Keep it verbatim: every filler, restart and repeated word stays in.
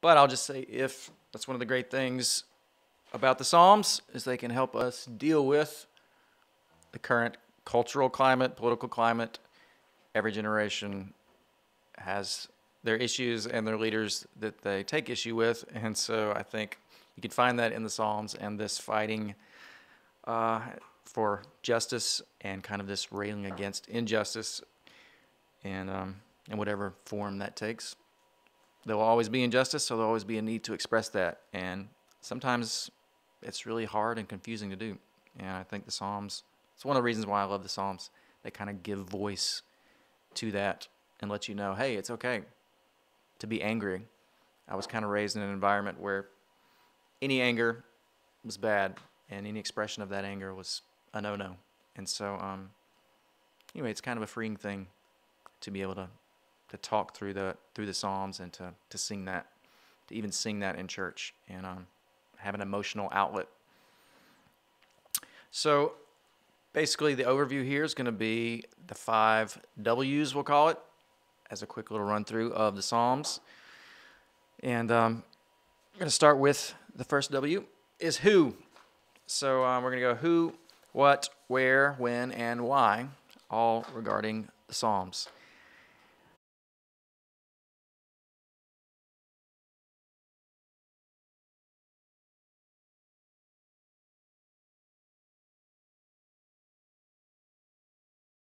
But I'll just say if. That's one of the great things about the Psalms, is they can help us deal with the current cultural climate, political climate. Every generation has their issues and their leaders that they take issue with. And so I think you can find that in the Psalms and this fighting uh, for justice and kind of this railing against injustice and, um, in whatever form that takes. There will always be injustice, so there will always be a need to express that. And sometimes it's really hard and confusing to do. And I think the Psalms, it's one of the reasons why I love the Psalms. They kind of give voice to that and let you know, hey, it's okay to be angry. I was kind of raised in an environment where any anger was bad, and any expression of that anger was a no-no. And so, um, anyway, it's kind of a freeing thing to be able to to talk through the through the Psalms and to, to sing that, to even sing that in church and um, have an emotional outlet. So basically the overview here is going to be the five W's, we'll call it, as a quick little run through of the Psalms. And um, I'm going to start with the first W is who. So um, we're going to go who, what, where, when, and why, all regarding the Psalms.